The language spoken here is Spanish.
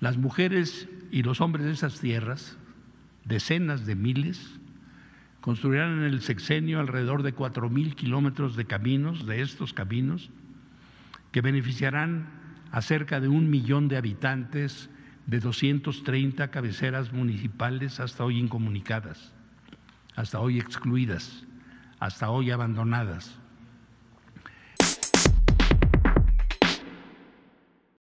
Las mujeres y los hombres de esas tierras, decenas de miles, construirán en el sexenio alrededor de 4,000 kilómetros de caminos, de estos caminos, que beneficiarán a cerca de 1 millón de habitantes de 230 cabeceras municipales hasta hoy incomunicadas, hasta hoy excluidas, hasta hoy abandonadas.